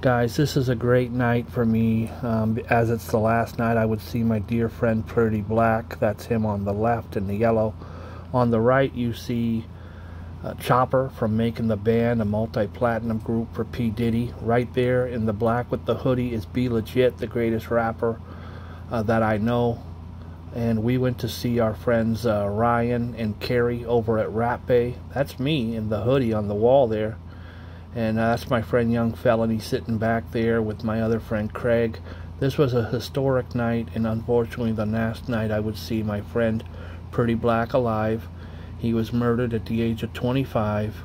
Guys, this is a great night for me, as it's the last night I would see my dear friend Pretty Black. That's him on the left in the yellow. On the right you see Chopper from Making the Band, a multi-platinum group for P. Diddy. Right there in the black with the hoodie is Be Legit, the greatest rapper that I know. And we went to see our friends Ryan and Carrie over at Rap Bay. That's me in the hoodie on the wall there. And that's my friend Young Felony sitting back there with my other friend Craig. This was a historic night, and unfortunately the last night I would see my friend Pretty Black alive. He was murdered at the age of 25.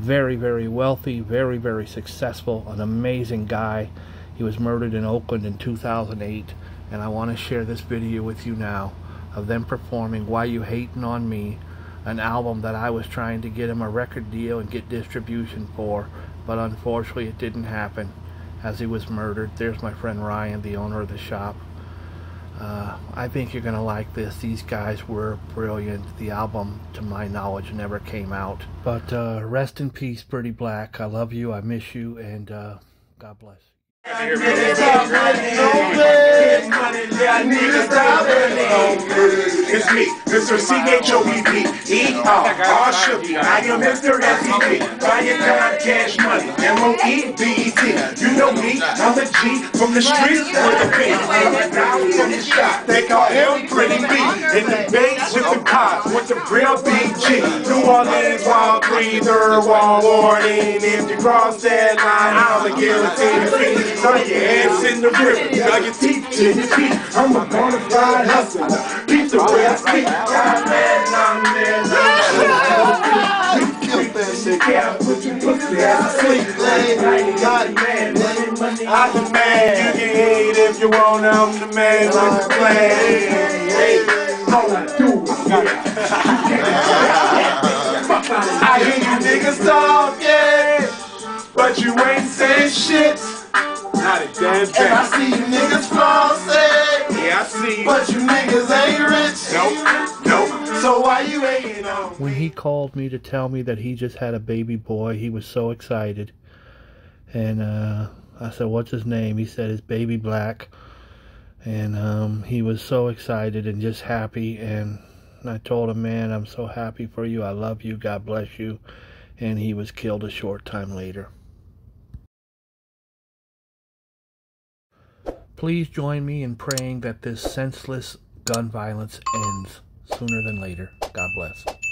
Very, very wealthy, very, very successful, an amazing guy. He was murdered in Oakland in 2008, and I want to share this video with you now of them performing Why You Hatin' On Me, an album that I was trying to get him a record deal and get distribution for, but unfortunately it didn't happen as he was murdered. There's my friend Ryan, the owner of the shop. I think you're gonna like this. These guys were brilliant. The album, to my knowledge, never came out. But rest in peace, Pretty Black. I love you, I miss you, and God bless. It's me, Mr. C-H-O-E-P-E-R-R Shooky. I am Mr. F-E-P, buying time, cash money, M-O-E-B-E-T. You know me, I'm a G from the streets with the P. I'm down from the shop, they call him Pretty B. In the Bays with the cops, with the real BG. New Orleans, wild breather, wall warning. If you cross that line, I'll get a team. Throw your ass in the river, throw your teeth to your feet. I'm a bona fide hustler, beat the way I speak. Put your pussy out of sleep. I'm the man. You can hate if you want, I'm the man with the plan. I hear you niggas talking, but you ain't saying shit. And I see you niggas flossing. Yeah, I see you. But you niggas ain't rich. Nope, nope. So why you hating on me? When he called me to tell me that he just had a baby boy, he was so excited. And I said, what's his name? He said, it's Baby Black. And he was so excited and just happy. And I told him, man, I'm so happy for you. I love you. God bless you. And he was killed a short time later. Please join me in praying that this senseless gun violence ends sooner than later. God bless.